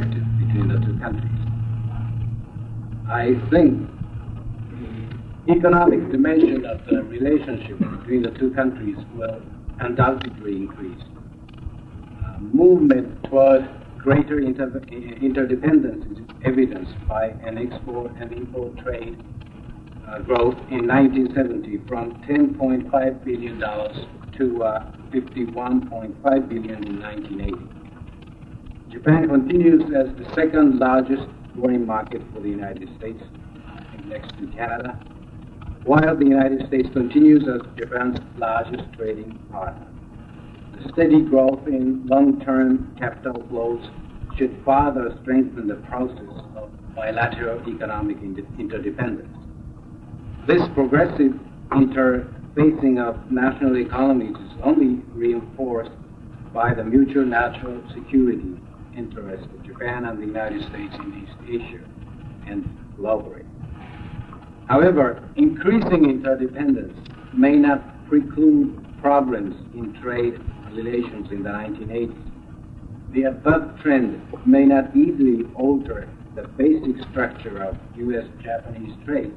perspective between the two countries. I think the economic dimension of the relationship between the two countries will undoubtedly increase. Movement toward greater interdependence is evidenced by an export and import trade growth in 1970 from $10.5 billion to $51.5 billion in 1980. Japan continues as the second largest growing market for the United States, next to Canada, while the United States continues as Japan's largest trading partner. The steady growth in long-term capital flows should further strengthen the process of bilateral economic interdependence. This progressive interfacing of national economies is only reinforced by the mutual natural security interests of Japan and the United States in East Asia and globally. However, increasing interdependence may not preclude problems in trade relations in the 1980s. The above trend may not easily alter the basic structure of U.S.-Japanese trade,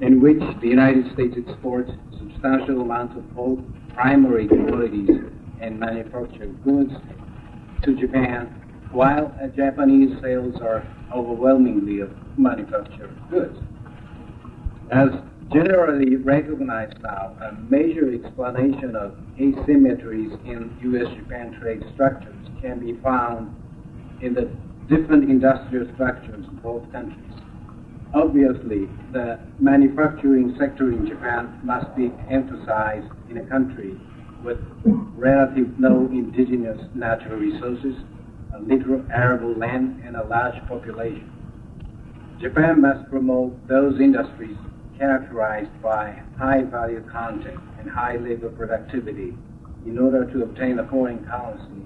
in which the United States exports substantial amounts of both primary commodities and manufactured goods to Japan, while Japanese sales are overwhelmingly of manufactured goods. As generally recognized now, a major explanation of asymmetries in U.S.-Japan trade structures can be found in the different industrial structures in both countries. Obviously, the manufacturing sector in Japan must be emphasized in a country with relative no indigenous natural resources, a little arable land, and a large population. Japan must promote those industries characterized by high value content and high labor productivity in order to obtain a foreign currency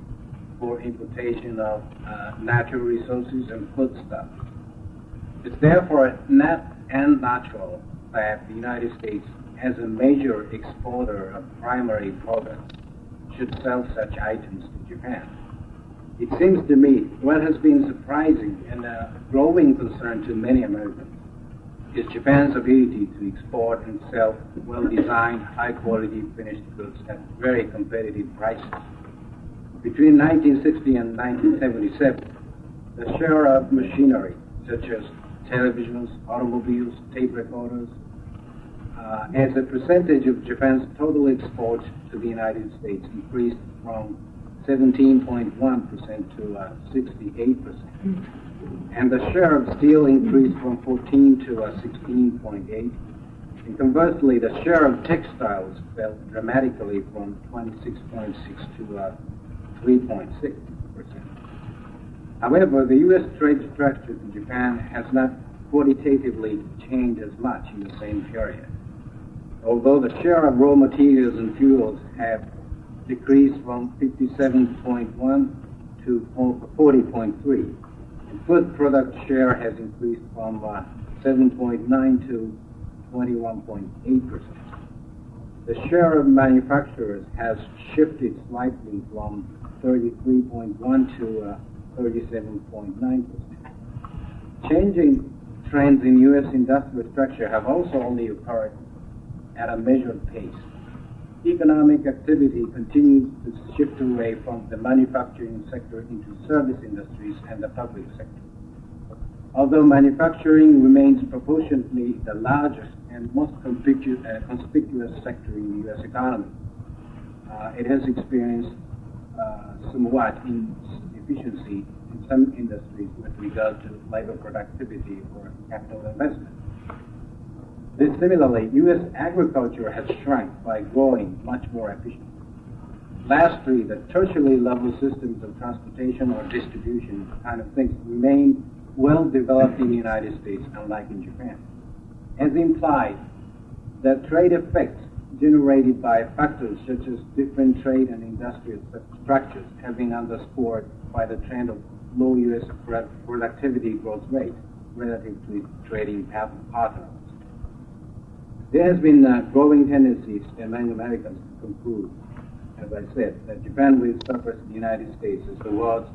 for importation of natural resources and foodstuffs. It's therefore not unnatural that the United States, as a major exporter of primary products, should sell such items to Japan. It seems to me what has been surprising and a growing concern to many Americans is Japan's ability to export and sell well-designed, high-quality finished goods at very competitive prices. Between 1960 and 1977, the share of machinery, such as televisions, automobiles, tape recorders, as a percentage of Japan's total exports to the United States increased from 17.1% to 68%. And the share of steel increased from 14 to 16.8, and conversely, the share of textiles fell dramatically from 26.6 to 3.6%. However, the U.S. trade structure in Japan has not qualitatively changed as much in the same period. Although the share of raw materials and fuels have decreased from 57.1 to 40.3. Food product share has increased from 7.9 to 21.8%. The share of manufacturers has shifted slightly from 33.1 to 37.9%. Changing trends in U.S. industrial structure have also only occurred at a measured pace. Economic activity continues to shift away from the manufacturing sector into service industries and the public sector. Although manufacturing remains proportionately the largest and most conspicuous sector in the U.S. economy, it has experienced somewhat inefficiency in some industries with regard to labor productivity or capital investment. Similarly, U.S. agriculture has shrunk by growing much more efficient. Lastly, the tertiary level systems of transportation or distribution kind of things remain well developed in the United States, unlike in Japan. As implied, the trade effects generated by factors such as different trade and industrial structures have been underscored by the trend of low U.S. productivity growth rate relative to trading partners. There has been a growing tendency among Americans to conclude, as I said, that Japan will surpass the United States as the world's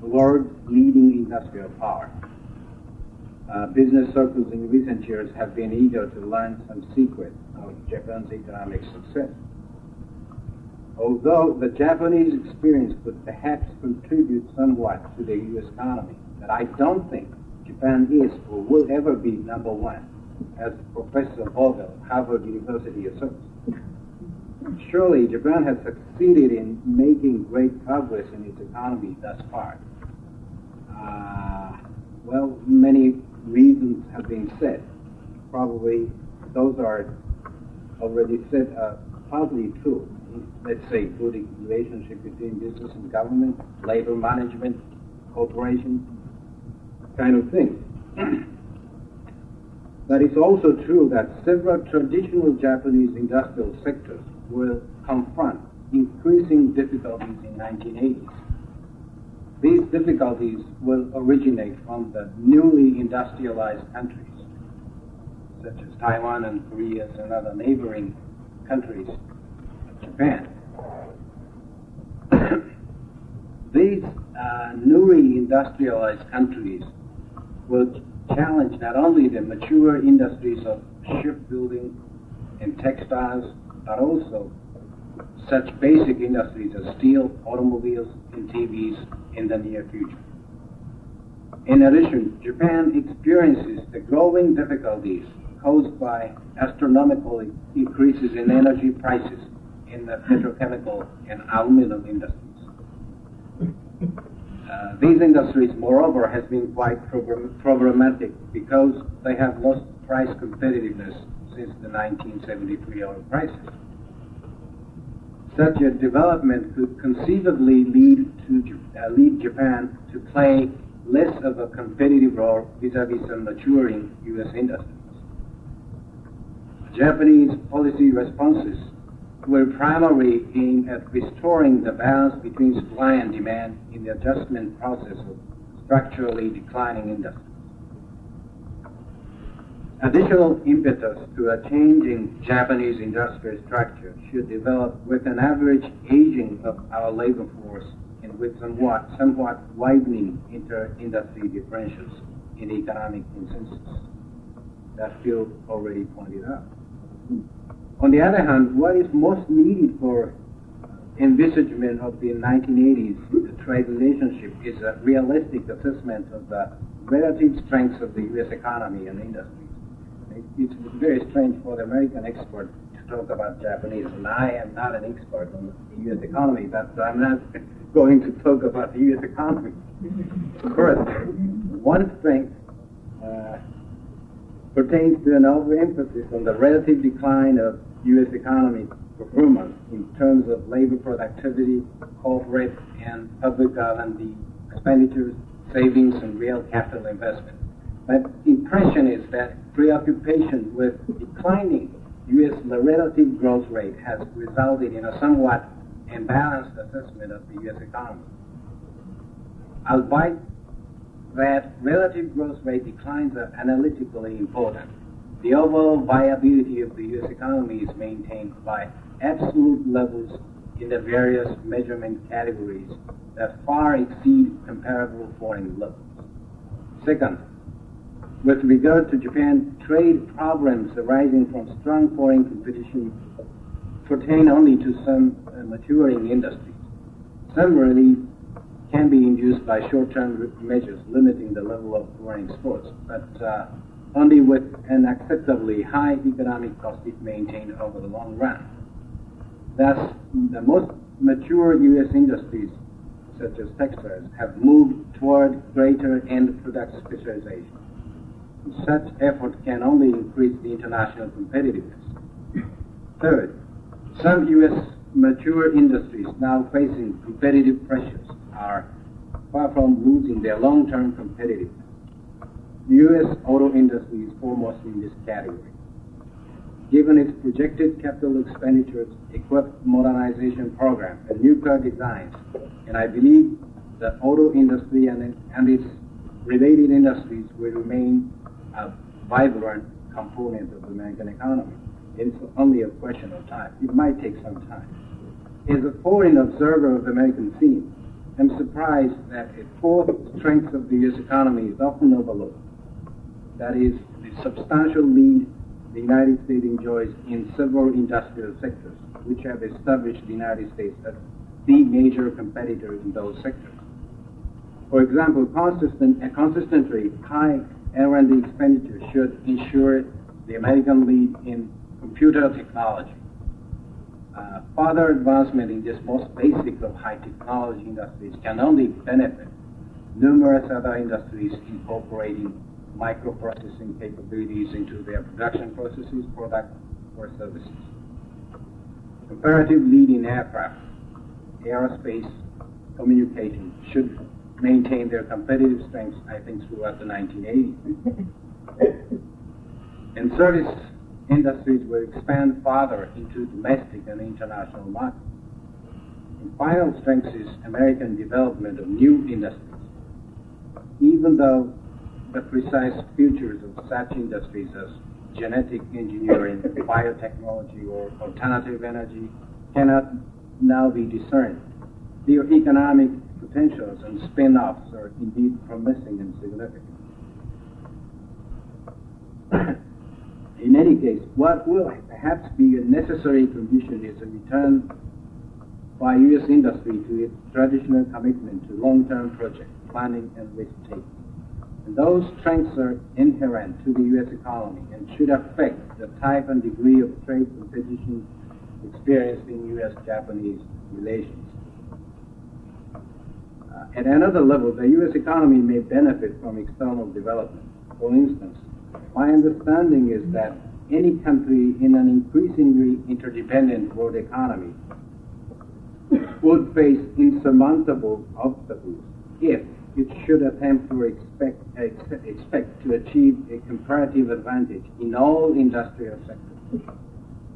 world's leading industrial power. Business circles in recent years have been eager to learn some secrets of Japan's economic success. Although the Japanese experience could perhaps contribute somewhat to the U.S. economy, but I don't think Japan is or will ever be number one, as Professor Vogel, Harvard University, asserts. Surely Japan has succeeded in making great progress in its economy thus far. Well, many reasons have been said. Probably those are already said, partly true. Let's say good relationship between business and government, labor management, corporation, kind of thing. But it's also true that several traditional Japanese industrial sectors will confront increasing difficulties in the 1980s. These difficulties will originate from the newly industrialized countries, such as Taiwan and Korea and other neighboring countries. Japan. These newly industrialized countries will challenge not only the mature industries of shipbuilding and textiles, but also such basic industries as steel, automobiles, and TVs in the near future. In addition, Japan experiences the growing difficulties caused by astronomical increases in energy prices in the petrochemical and aluminum industries. These industries, moreover, has been quite problematic because they have lost price competitiveness since the 1973 oil crisis. Such a development could conceivably lead Japan to play less of a competitive role vis-a-vis some maturing U.S. industries. Japanese policy responses were primarily aimed at restoring the balance between supply and demand in the adjustment process of structurally declining industries. Additional impetus to a changing Japanese industrial structure should develop with an average aging of our labor force and with somewhat widening inter-industry differentials in economic consensus. That's still already pointed out. On the other hand, what is most needed for envisagement of the 1980s trade relationship is a realistic assessment of the relative strengths of the U.S. economy and industries. It's very strange for the American expert to talk about Japanese, and I am not an expert on the U.S. economy, but I'm not going to talk about the U.S. economy. First, one strength pertains to an overemphasis on the relative decline of U.S. economic performance in terms of labor productivity, corporate and public R&D expenditures, savings, and real capital investment. My impression is that preoccupation with declining U.S. relative growth rate has resulted in a somewhat imbalanced assessment of the U.S. economy. Albeit that relative growth rate declines are analytically important, the overall viability of the U.S. economy is maintained by absolute levels in the various measurement categories that far exceed comparable foreign levels. Second, with regard to Japan, trade problems arising from strong foreign competition pertain only to some maturing industries. Some relief can be induced by short-term measures limiting the level of foreign exports, but only with an acceptably high economic cost is maintained over the long run. Thus, the most mature U.S. industries, such as textiles, have moved toward greater end product specialization. Such effort can only increase the international competitiveness. Third, some U.S. mature industries now facing competitive pressures are far from losing their long-term competitiveness. The U.S. auto industry is foremost in this category. Given its projected capital expenditures, equipment modernization program, and new car designs, and I believe the auto industry and its related industries will remain a vibrant component of the American economy. It's only a question of time. It might take some time. As a foreign observer of the American scene, am surprised that a fourth strength of the U.S. economy is often overlooked. That is, the substantial lead the United States enjoys in several industrial sectors, which have established the United States as the major competitor in those sectors. For example, consistently high R&D expenditure should ensure the American lead in computer technology. Further advancement in this most basic of high technology industries can only benefit numerous other industries incorporating microprocessing capabilities into their production processes, products, or services. Comparative lead in aircraft, aerospace, communication should maintain their competitive strengths, I think, throughout the 1980s. And service industries will expand farther into domestic and international markets. And final strength is American development of new industries. Even though the precise futures of such industries as genetic engineering, biotechnology, or alternative energy cannot now be discerned, their economic potentials and spin-offs are indeed promising and significant. In any case, what will perhaps be a necessary condition is a return by U.S. industry to its traditional commitment to long-term project planning and risk-taking. And those strengths are inherent to the U.S. economy and should affect the type and degree of trade competition experienced in U.S.-Japanese relations. At another level, the U.S. economy may benefit from external development. For instance, my understanding is that any country in an increasingly interdependent world economy would face insurmountable obstacles if it should attempt to expect to achieve a comparative advantage in all industrial sectors.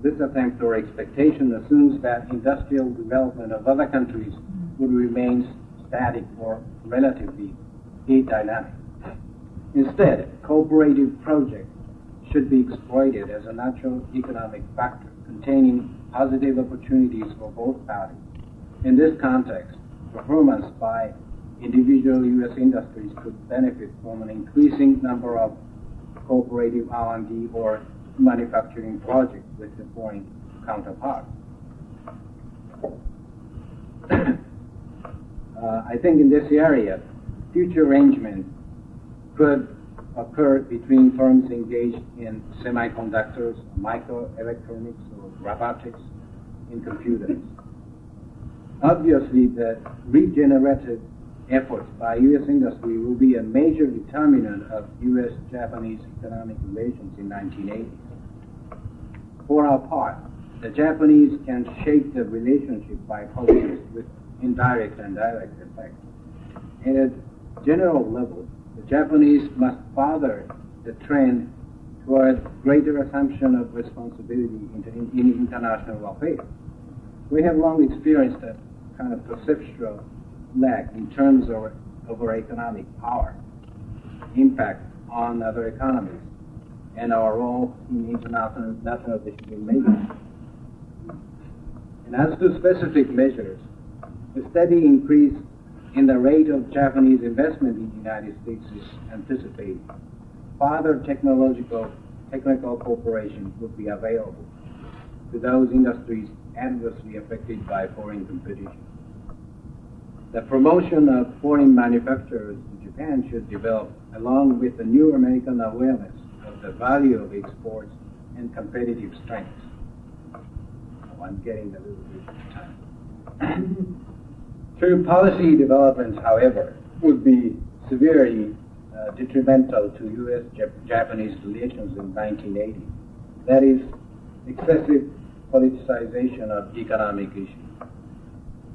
This attempt or expectation assumes that industrial development of other countries would remain static or relatively adynamic. Instead, cooperative projects should be exploited as a natural economic factor containing positive opportunities for both parties. In this context, performance by individual U.S. industries could benefit from an increasing number of cooperative R&D or manufacturing projects with the foreign counterpart. I think in this area, future arrangements could occur between firms engaged in semiconductors, microelectronics, or robotics, and computers. Obviously, the regenerative efforts by U.S. industry will be a major determinant of U.S.-Japanese economic relations in 1980s. For our part, the Japanese can shape the relationship by policies with indirect and direct effects. At a general level, the Japanese must further the trend toward greater assumption of responsibility in international affairs. We have long experienced a kind of perceptual lack in terms of our economic power, impact on other economies, and our role in international decision making. And as to specific measures, the steady increase in the rate of Japanese investment in the United States is anticipated. Further technical cooperation would be available to those industries adversely affected by foreign competition. The promotion of foreign manufacturers in Japan should develop along with the new American awareness of the value of exports and competitive strengths. Oh, I'm getting a little bit of time. True policy developments, however, would be severely detrimental to U.S.-Japanese relations in 1980. That is, excessive politicization of economic issues.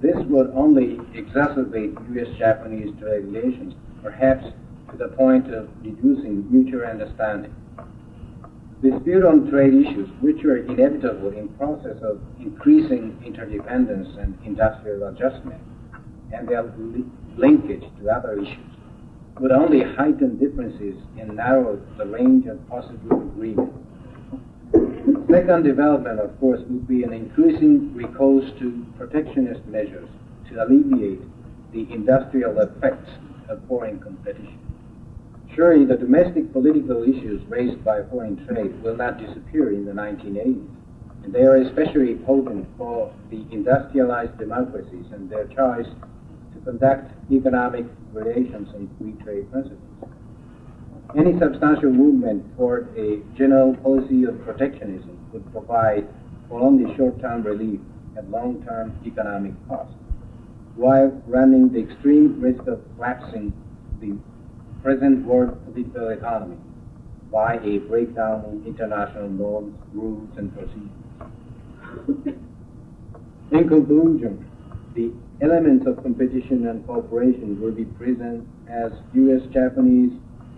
This would only exacerbate U.S.-Japanese trade relations, perhaps to the point of reducing mutual understanding. Dispute on trade issues, which are inevitable in process of increasing interdependence and industrial adjustment, and their linkage to other issues, would only heighten differences and narrow the range of possible agreement. The second development, of course, would be an increasing recourse to protectionist measures to alleviate the industrial effects of foreign competition. Surely the domestic political issues raised by foreign trade will not disappear in the 1980s, and they are especially potent for the industrialized democracies and their choice to conduct economic relations on free trade principles. Any substantial movement toward a general policy of protectionism would provide for only short-term relief at long-term economic cost, while running the extreme risk of collapsing the present world political economy by a breakdown in international norms, rules, and procedures. In conclusion, the elements of competition and cooperation will be present as U.S.-Japanese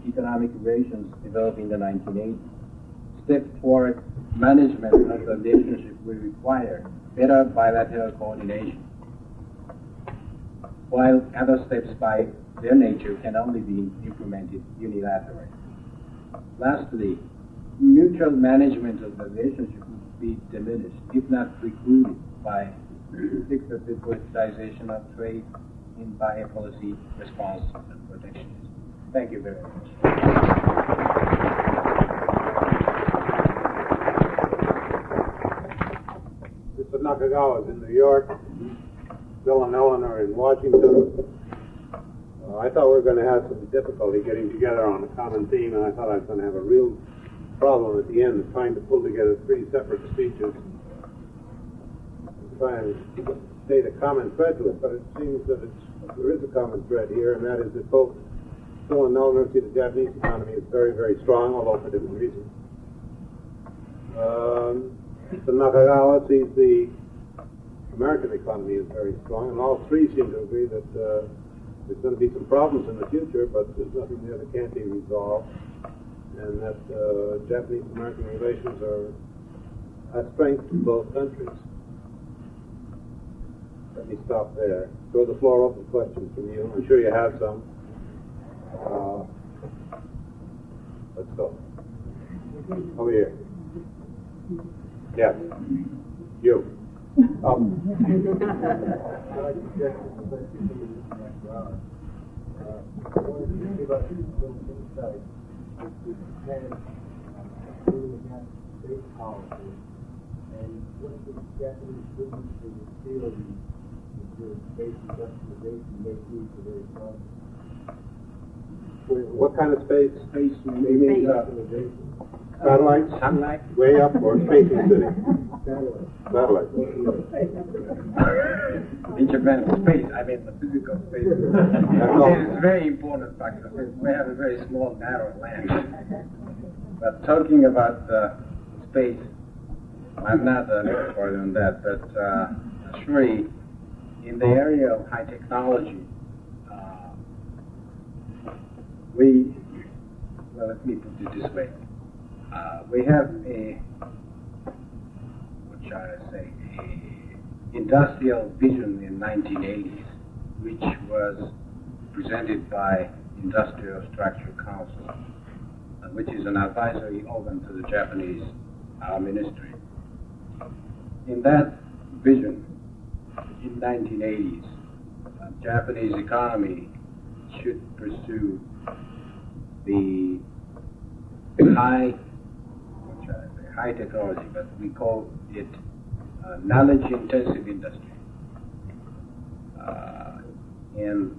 economic relations developed in the 1980s. Step toward management of the relationship will require better bilateral coordination, while other steps by their nature can only be implemented unilaterally. Lastly, mutual management of the relationship would be diminished, if not precluded, by excessive politicization of trade and by a policy response and protectionism. Thank you very much. Mr. Nakagawa is in New York, Bill and Ellen are in Washington. I thought we were going to have some difficulty getting together on a common theme, and I thought I was going to have a real problem at the end of trying to pull together three separate speeches and try and state a common thread to it, but it seems that there is a common thread here, and that is that both Bill and Ellen see the Japanese economy is very, very strong, although for different reasons. Mr. Nakagawa sees the American economy is very strong, and all three seem to agree that there's going to be some problems in the future, but there's nothing there that can't be resolved, and that Japanese-American relations are a strength to both countries. Let me stop there. Throw the floor open for questions from you. I'm sure you have some. Let's go. Over here. Yeah. You. What kind of space? Space means satellite? Sunlight? Way up or space in the city? Satellite. In Japan, space, I mean the physical space. It is a very important factor. We have a very small, narrow land. But talking about space, I'm not an expert on that, but surely in the area of high technology, let me put it this way. We have a industrial vision in 1980s, which was presented by Industrial Structure Council, which is an advisory organ to the Japanese ministry. In that vision, in 1980s, the Japanese economy should pursue the high technology, but we call it knowledge-intensive industry. And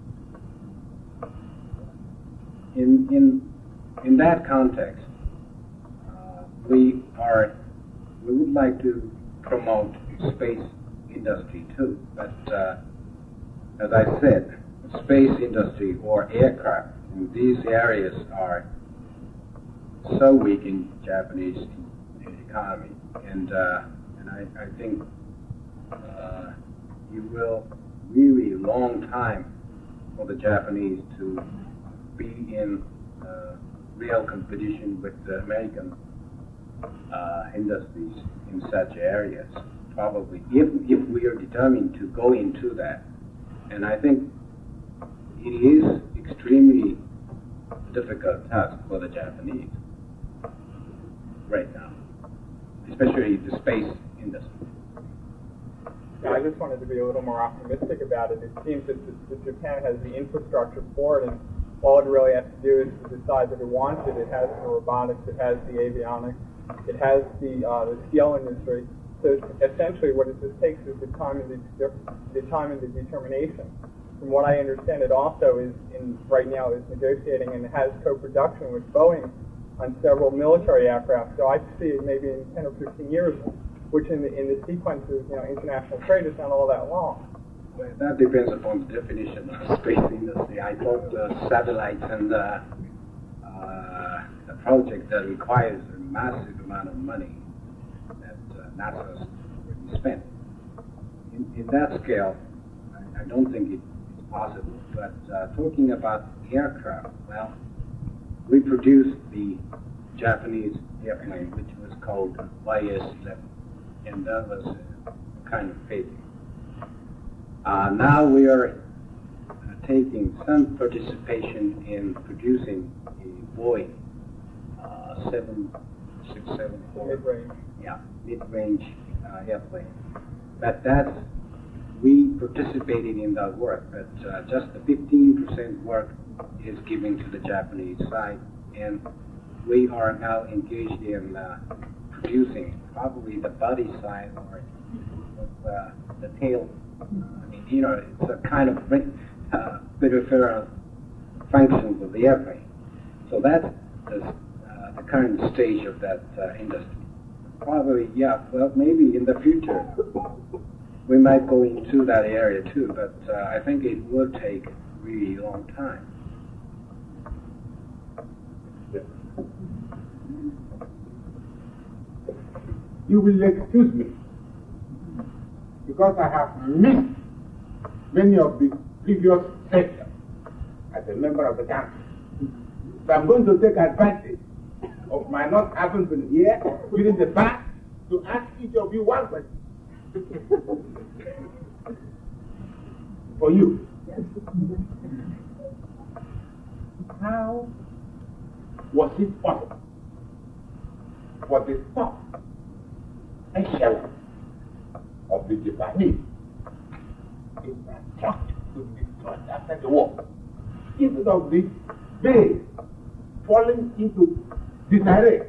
in that context, we would like to promote space industry too. But as I said, space industry or aircraft in these areas are so weak in Japanese economy, and I think it will really long time for the Japanese to be in real competition with the American industries in such areas, probably, if we are determined to go into that. And I think it is extremely difficult task for the Japanese right now, especially the space industry. Yeah, I I just wanted to be a little more optimistic about it. It seems that Japan has the infrastructure for it, and all it really has to do is to decide that it wants it. It has the robotics, it has the avionics, it has the steel industry. So essentially what it just takes is the time and the determination. From what I understand, it also is right now negotiating and has co-production with Boeing on several military aircraft. So I see it maybe in 10 or 15 years, which in the sequence of international trade is not all that long. Well, that depends upon the definition of space industry. I thought the satellites and the project that requires a massive amount of money that NASA has already spent. In that scale, I don't think it's possible. But talking about aircraft, well, we produced the Japanese airplane, which was called YS 11, and that was a kind of failure. Now we are taking some participation in producing a Boeing 767 mid-range airplane. But that's, we participated in that work, but just the 15% work is given to the Japanese side, and we are now engaged in producing probably the body side or the tail. I mean, it's a kind of peripheral function of the airplane. So that's the current stage of that industry. Probably, yeah, well, maybe in the future we might go into that area too, but I think it will take a really long time. You will excuse me, because I have missed many of the previous sessions as a member of the council. So I'm going to take advantage of my not having been here during the past to ask each of you one question. For you. How was it possible for the top and shallow of the Japanese infrastructure to be destroyed after the war, instead of the base falling into disarray?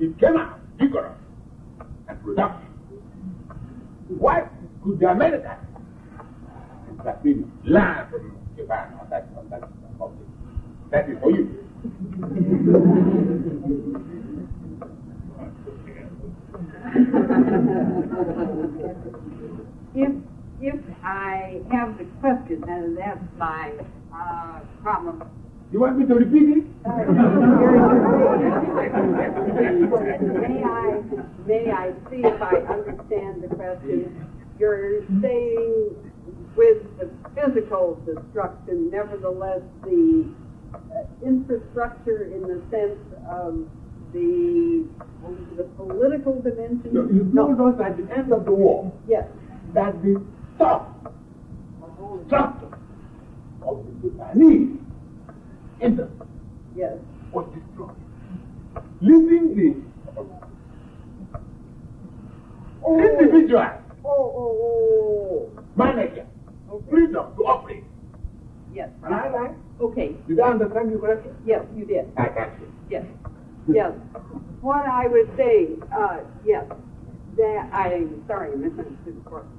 It came out vigorous and productive. Why could the Americans and Japanese learn from Japan on that subject? That is for you. If I have the question, then that's my problem. You want me to repeat it? May I see if I understand the question? You're saying with the physical destruction, nevertheless, the infrastructure in the sense of the political dimension. No, you told us at the end of the war, yes, that the top structure of the Japanese industry, yes, was destroyed, leaving the individual manager freedom to operate. Yes. Am I right? Okay. Did I understand you correctly? Yes, you did. I got you. Yes. Yes, what I would say, yes, that I'm sorry, I misunderstood the question,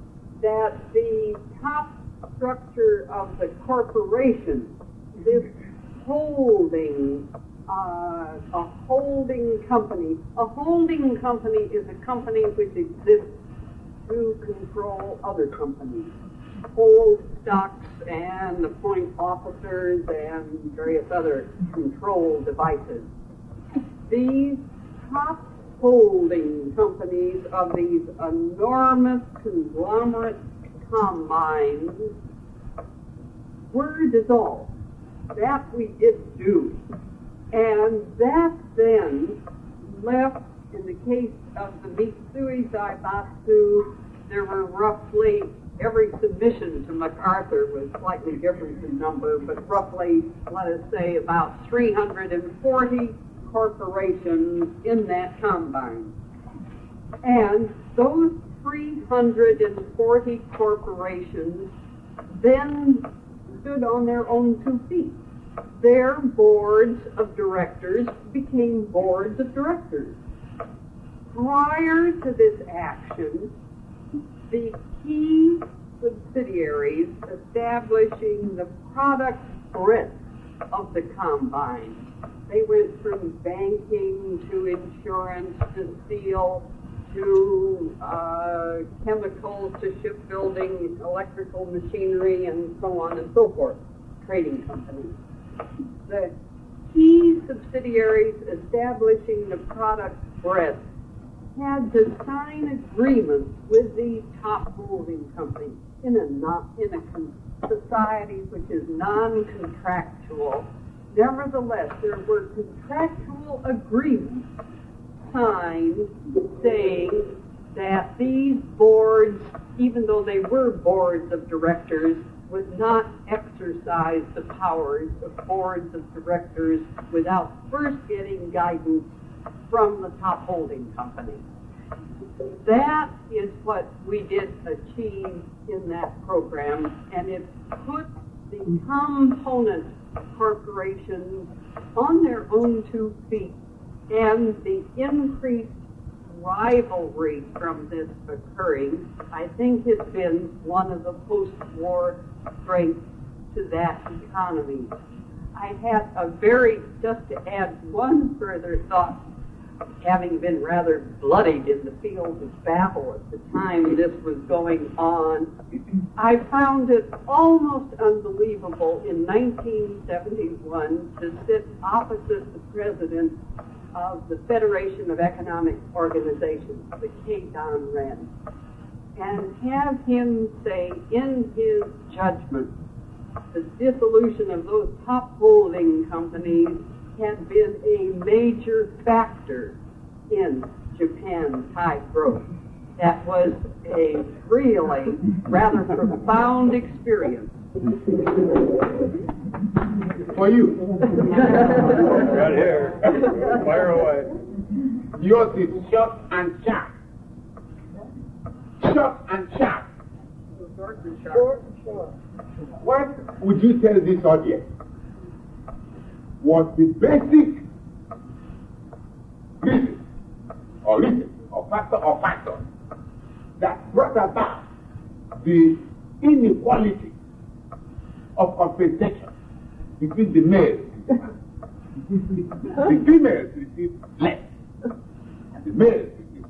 that the top structure of the corporation, this holding, a holding company. A holding company is a company which exists to control other companies, hold stocks and appoint officers and various other control devices. These top holding companies of these enormous conglomerate combines were dissolved. That we did do. And that then left, in the case of the Mitsui Zaibatsu, there were roughly, every submission to MacArthur was slightly different in number, but roughly, let us say, about 340 corporations in that combine. And those 340 corporations then stood on their own two feet. Their boards of directors became boards of directors. Prior to this action, the key subsidiaries establishing the product breadth of the combine, they went from banking to insurance to steel to chemicals to shipbuilding, electrical machinery, and so on and so forth, trading companies. The key subsidiaries establishing the product breadth had to sign agreements with the top holding company in a society which is non-contractual. Nevertheless, there were contractual agreements signed saying that these boards, even though they were boards of directors, would not exercise the powers of boards of directors without first getting guidance from the top holding company. That is what we did achieve in that program, and it put the component corporations on their own two feet, and the increased rivalry from this occurring, I think, has been one of the post-war strengths to that economy. I had a just to add one further thought, having been rather bloodied in the field of battle at the time this was going on, I found it almost unbelievable in 1971 to sit opposite the president of the Federation of Economic Organizations, the Keidanren, and have him say in his judgment the dissolution of those top holding companies had been a major factor in Japan's high growth. That was a really rather profound experience. For you. Right here. Fire away. Yours is short and sharp. Short and sharp. Short and sharp. What would you tell this audience was the basic reason or factor that brought about the inequality of compensation between the males the females receive less and the males receive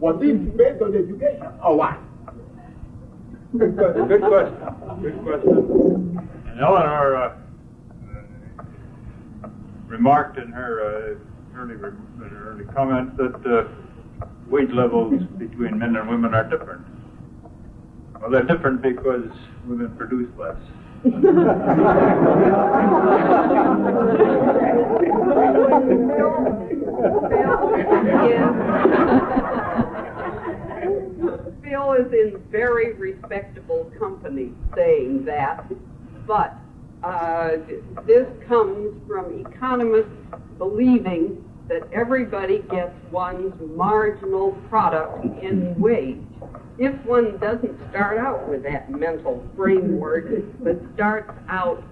more? Was it based on education or what? Good question. And Eleanor remarked in her early comment that wage levels between men and women are different. Well, they're different because women produce less. Phil is in very respectable company saying that, but this comes from economists believing that everybody gets one's marginal product in wage. If one doesn't start out with that mental framework, but starts out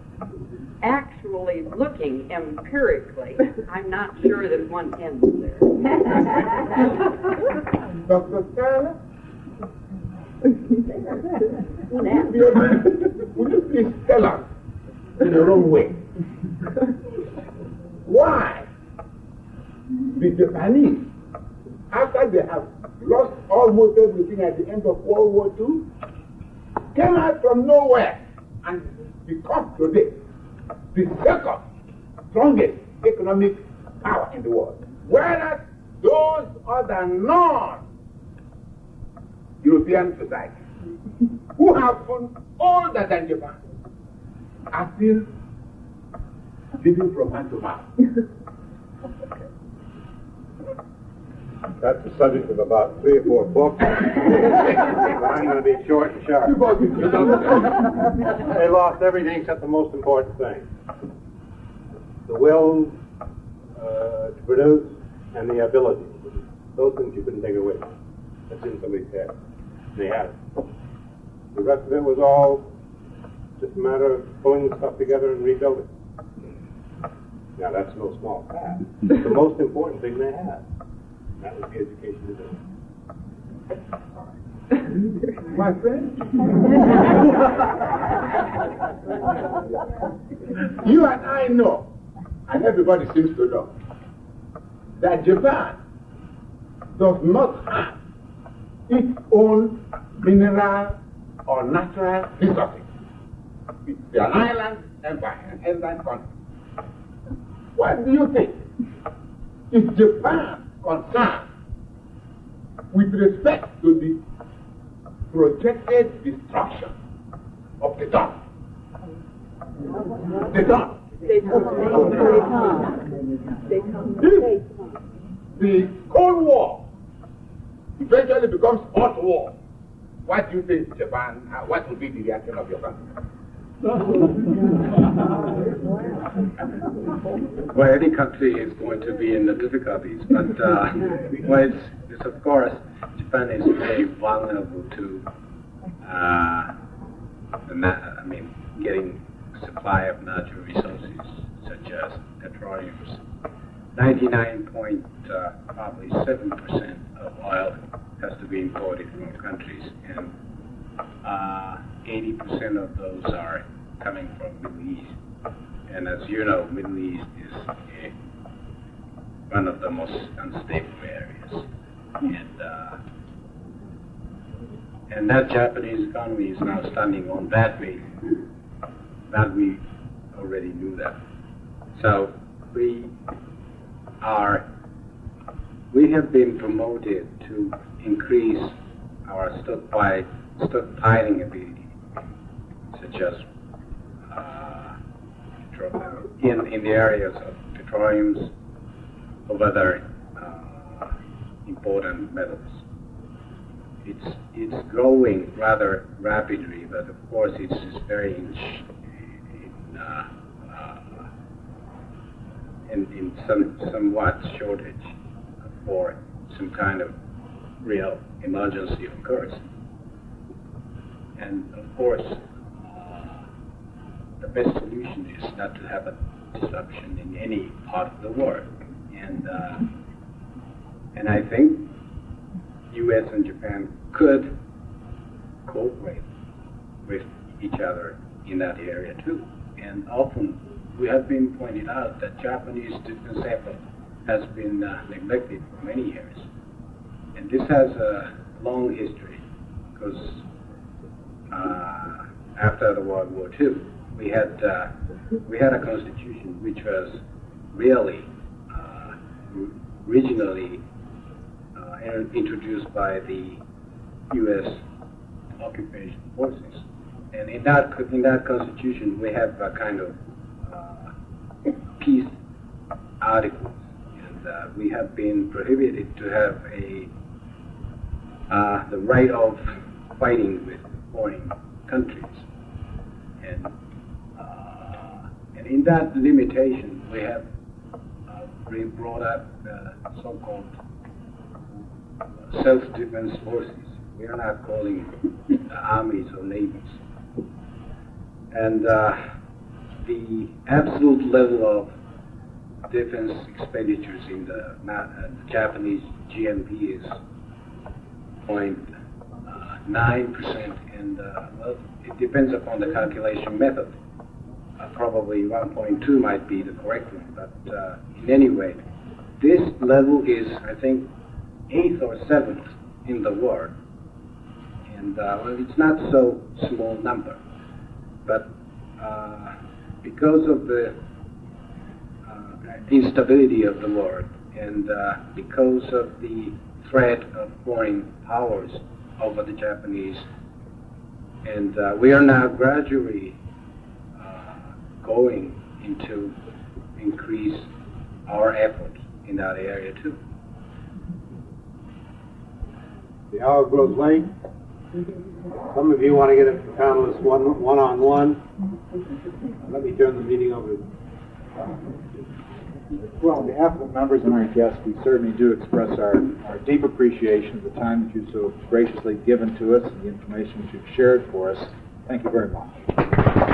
actually looking empirically, I'm not sure that one ends there. Dr. Scarlett? Would you please tell us in the wrong way why the Japanese, after they have lost almost everything at the end of World War II, came out from nowhere and become today the second strongest economic power in the world, whereas those other non-European societies who have been older than Japan are still living from hand to mouth. That's the subject of about 3 or 4 books. I'm going to be short and sharp. They lost everything except the most important thing: the will to produce and the ability. Those things you couldn't take away. as soon as somebody said. They had it. The rest of it was all just a matter of pulling the stuff together and rebuilding. Now, that's no small task. It's the most important thing they had. That was the education of them. My friend? You and I know, and everybody seems to know, that Japan does not have its own mineral or natural resources. It's an island country. What do you think? Is Japan concerned with respect to the projected destruction of the town? The town. If the Cold War eventually becomes Hot War, what do you think, Japan? What would be the reaction of your country? Well, any country is going to be in the difficulties, but it's of course, Japan is very vulnerable to getting supply of natural resources such as petroleums. 99.7% of oil has to be imported from countries, and 80% of those are coming from Middle East. And as you know, Middle East is one of the most unstable areas. And that Japanese economy is now standing on bad way. That we already knew that. So we have been promoted to increase our stockpiling ability, such as in the areas of petroleums or other important metals. It's growing rather rapidly, but of course it's very in somewhat shortage for some kind of real emergency occurs. And of course, the best solution is not to have a disruption in any part of the world. And I think U.S. and Japan could cooperate with each other in that area too. And often we have been pointed out that Japanese defense effort has been neglected for many years. And this has a long history, because after the World War II, we had a constitution which was really originally introduced by the U.S. occupation forces, and in that constitution we have a kind of peace articles, and we have been prohibited to have the right of fighting with foreign countries, and in that limitation we have brought up so-called self-defense forces. We are not calling the armies or navies. And the absolute level of defense expenditures in the Japanese GNP is 0.9%, and it depends upon the calculation method. Probably 1.2 might be the correct one, but in any way, this level is, I think, 8th or 7th in the world, and well, it's not so small number, but because of the instability of the world, and because of the threat of foreign powers over the Japanese, and we are now gradually going into increase our effort in that area too. The hour grows late. Some of you want to get up to panelists one-on-one. Let me turn the meeting over. Well, on behalf of the members and our guests, we certainly do express our deep appreciation of the time that you've so graciously given to us and the information that you've shared for us. Thank you very much.